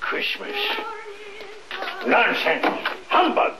Christmas. Nonsense. Humbug.